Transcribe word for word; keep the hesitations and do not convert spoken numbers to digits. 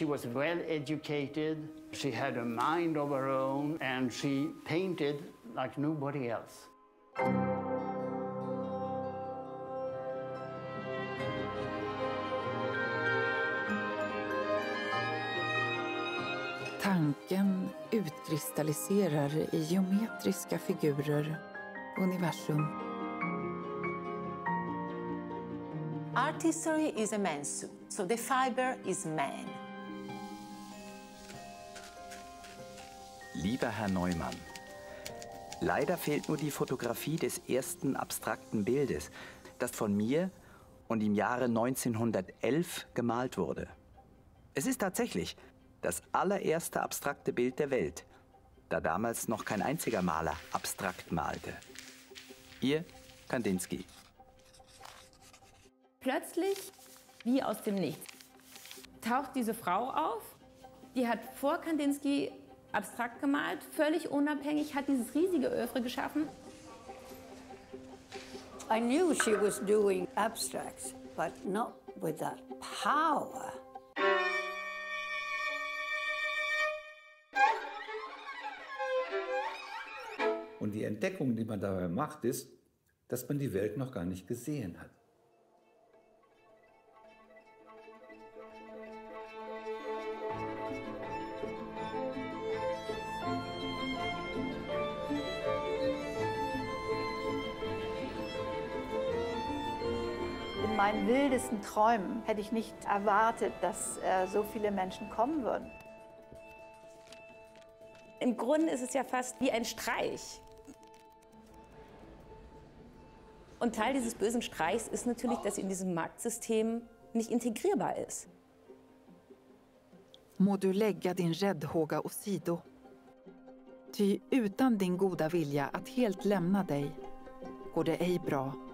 She was well educated, she had a mind of her own, and she painted like nobody else. Tanken utkristalliserar i geometriska figurer universum. Artistry is immense, so the fiber is man. Lieber Herr Neumann, leider fehlt nur die Fotografie des ersten abstrakten Bildes, das von mir und im Jahre neunzehnhundertelf gemalt wurde. Es ist tatsächlich das allererste abstrakte Bild der Welt, da damals noch kein einziger Maler abstrakt malte. Ihr Kandinsky. Plötzlich, wie aus dem Nichts, taucht diese Frau auf, die hat vor Kandinsky abstrakt gemalt, völlig unabhängig, hat dieses riesige Œuvre geschaffen. I knew she was doing abstracts, but not with that power. Und die Entdeckung, die man dabei macht, ist, dass man die Welt noch gar nicht gesehen hat. In meinen wildesten Träumen hätte ich nicht erwartet, dass äh, so viele Menschen kommen würden. Im Grunde ist es ja fast wie ein Streich. Und Teil dieses bösen Streichs ist natürlich, dass sie in diesem Marktsystem nicht integrierbar ist. Må du lägga din räddhåga åsido. Ty utan din goda vilja att helt lämna dig går det ej bra.